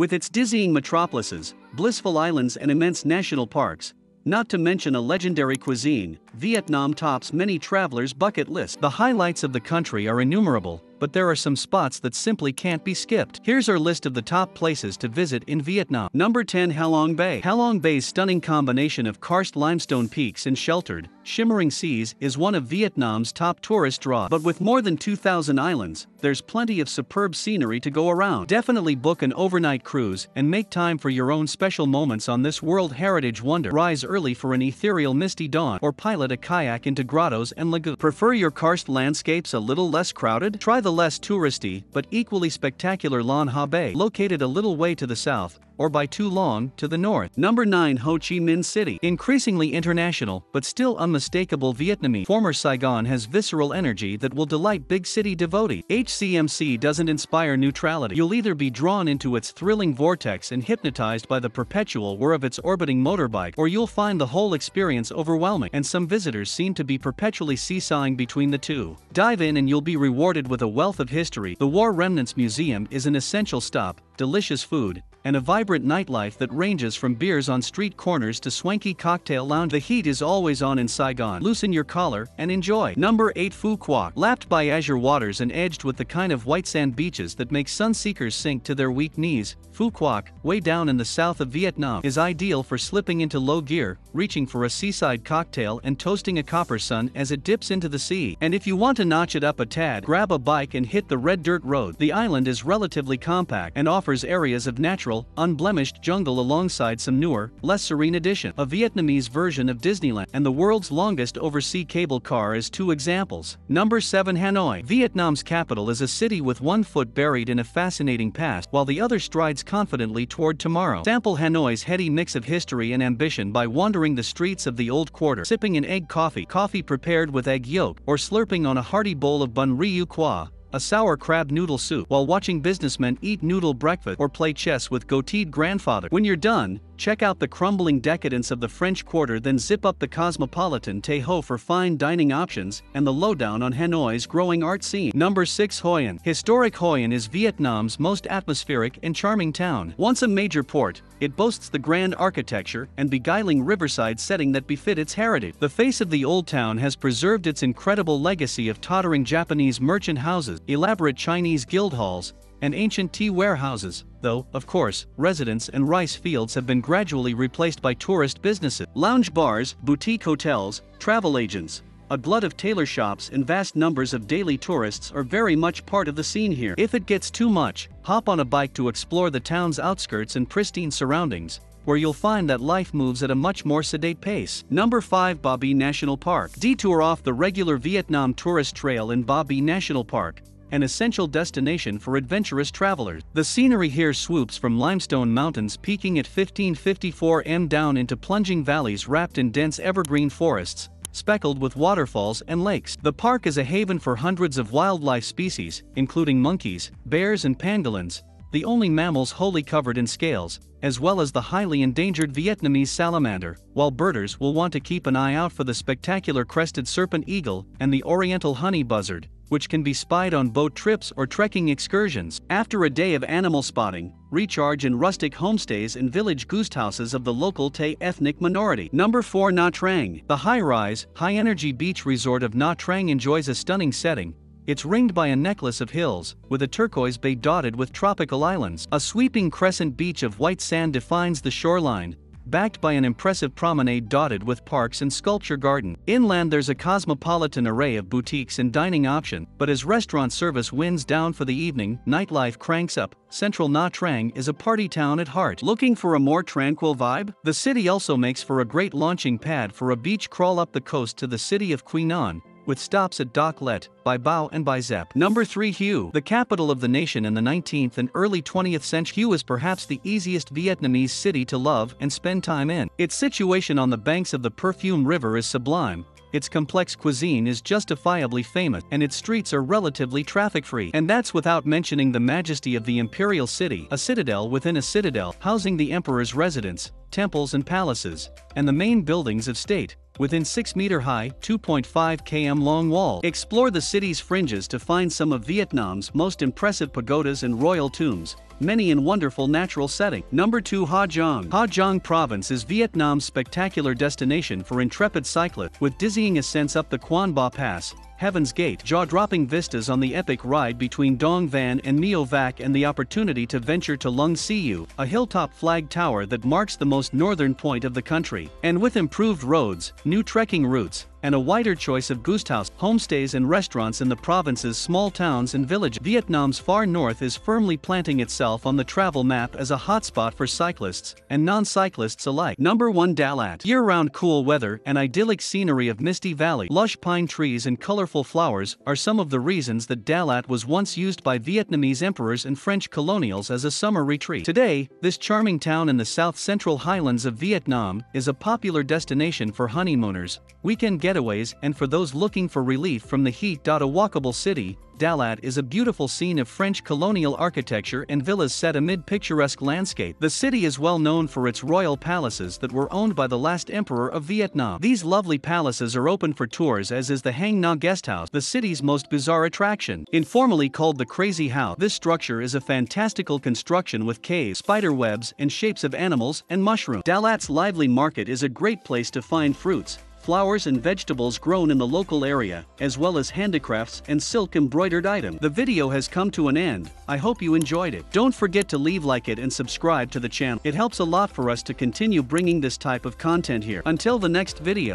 With its dizzying metropolises, blissful islands and immense national parks, not to mention a legendary cuisine, Vietnam tops many travelers' bucket lists. The highlights of the country are innumerable, but there are some spots that simply can't be skipped. Here's our list of the top places to visit in Vietnam. Number 10, Ha Long Bay. Ha Long Bay's stunning combination of karst limestone peaks and sheltered, shimmering seas is one of Vietnam's top tourist draws. But with more than 2,000 islands, there's plenty of superb scenery to go around. Definitely book an overnight cruise and make time for your own special moments on this World Heritage Wonder. Rise early for an ethereal misty dawn or pilot a kayak into grottos and lagoons. Prefer your karst landscapes a little less crowded? Try the less touristy but equally spectacular Lan Ha Bay, located a little way to the south, or by too long to the north. Number 9, Ho Chi Minh City. Increasingly international but still unmistakable Vietnamese. Former Saigon has visceral energy that will delight big city devotee. HCMC doesn't inspire neutrality. You'll either be drawn into its thrilling vortex and hypnotized by the perpetual whir of its orbiting motorbike, or you'll find the whole experience overwhelming, and some visitors seem to be perpetually seesawing between the two. Dive in and you'll be rewarded with a wealth of history. The War Remnants Museum is an essential stop, delicious food, and a vibrant nightlife that ranges from beers on street corners to swanky cocktail lounge. The heat is always on in Saigon. Loosen your collar and enjoy. Number 8, Phu Quoc. Lapped by azure waters and edged with the kind of white sand beaches that make sunseekers sink to their weak knees, Phu Quoc, way down in the south of Vietnam, is ideal for slipping into low gear, reaching for a seaside cocktail and toasting a copper sun as it dips into the sea. And if you want to notch it up a tad, grab a bike and hit the red dirt road. The island is relatively compact and offers areas of natural, unblemished jungle alongside some newer, less serene addition. A Vietnamese version of Disneyland and the world's longest oversea cable car is two examples. Number 7, Hanoi. Vietnam's capital is a city with one foot buried in a fascinating past, while the other strides confidently toward tomorrow. Sample Hanoi's heady mix of history and ambition by wandering the streets of the old quarter, sipping an egg coffee prepared with egg yolk, or slurping on a hearty bowl of bun riêu khoa, a sour crab noodle soup, while watching businessmen eat noodle breakfast or play chess with goateed grandfather. When you're done, check out the crumbling decadence of the French Quarter, then zip up the cosmopolitan Tay Ho for fine dining options and the lowdown on Hanoi's growing art scene. Number 6, Hoi An. Historic Hoi An is Vietnam's most atmospheric and charming town. Once a major port, it boasts the grand architecture and beguiling riverside setting that befit its heritage. The face of the old town has preserved its incredible legacy of tottering Japanese merchant houses, elaborate Chinese guild halls, and ancient tea warehouses, though, of course, residents and rice fields have been gradually replaced by tourist businesses. Lounge bars, boutique hotels, travel agents, a glut of tailor shops and vast numbers of daily tourists are very much part of the scene here. If it gets too much, hop on a bike to explore the town's outskirts and pristine surroundings, where you'll find that life moves at a much more sedate pace. Number 5, Ba Vi National Park. Detour off the regular Vietnam tourist trail in Ba Vi National Park, an essential destination for adventurous travelers. The scenery here swoops from limestone mountains peaking at 1554 m down into plunging valleys wrapped in dense evergreen forests, speckled with waterfalls and lakes. The park is a haven for hundreds of wildlife species, including monkeys, bears and pangolins, the only mammals wholly covered in scales, as well as the highly endangered Vietnamese salamander, while birders will want to keep an eye out for the spectacular crested serpent eagle and the oriental honey buzzard, which can be spied on boat trips or trekking excursions. After a day of animal spotting, recharge in rustic homestays and village guesthouses of the local Tay ethnic minority. Number 4, Nha Trang. The high-rise, high-energy beach resort of Nha Trang enjoys a stunning setting. It's ringed by a necklace of hills, with a turquoise bay dotted with tropical islands. A sweeping crescent beach of white sand defines the shoreline, backed by an impressive promenade dotted with parks and sculpture garden. Inland there's a cosmopolitan array of boutiques and dining options, but as restaurant service winds down for the evening, nightlife cranks up. Central Nha Trang is a party town at heart. Looking for a more tranquil vibe? The city also makes for a great launching pad for a beach crawl up the coast to the city of Quy Nhon, with stops at Doc Let, Bai Bao and Bai Zep. Number 3, Hue. The capital of the nation in the 19th and early 20th century, Hue is perhaps the easiest Vietnamese city to love and spend time in. Its situation on the banks of the Perfume River is sublime, its complex cuisine is justifiably famous, and its streets are relatively traffic-free. And that's without mentioning the majesty of the imperial city, a citadel within a citadel, housing the emperor's residence, temples and palaces, and the main buildings of state, within 6-meter-high, 2.5 km-long wall. Explore the city's fringes to find some of Vietnam's most impressive pagodas and royal tombs, many in wonderful natural setting. Number 2, Ha Giang. Ha Giang Province is Vietnam's spectacular destination for intrepid cyclists, with dizzying ascents up the Quan Ba Pass, Heaven's Gate, jaw-dropping vistas on the epic ride between Dong Van and Meo Vac, and the opportunity to venture to Lung Cu, a hilltop flag tower that marks the most northern point of the country. And with improved roads, new trekking routes, and a wider choice of guesthouse, homestays and restaurants in the province's small towns and villages, Vietnam's far north is firmly planting itself on the travel map as a hotspot for cyclists and non-cyclists alike. Number 1, Dalat. Year-round cool weather and idyllic scenery of Misty Valley, lush pine trees and colorful flowers are some of the reasons that Dalat was once used by Vietnamese emperors and French colonials as a summer retreat. Today, this charming town in the south-central highlands of Vietnam is a popular destination for honeymooners, weekend getaways, and for those looking for relief from the heat. A walkable city, Dalat is a beautiful scene of French colonial architecture and villas set amid picturesque landscape. The city is well known for its royal palaces that were owned by the last emperor of Vietnam. These lovely palaces are open for tours, as is the Hang Nga Guesthouse, the city's most bizarre attraction. Informally called the Crazy House, this structure is a fantastical construction with caves, spider webs, and shapes of animals and mushrooms. Dalat's lively market is a great place to find fruits, flowers and vegetables grown in the local area, as well as handicrafts and silk embroidered items. The video has come to an end. I hope you enjoyed it. Don't forget to leave like it and subscribe to the channel. It helps a lot for us to continue bringing this type of content here. Until the next video.